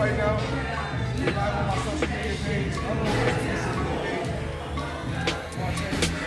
right now. Live on my social media page.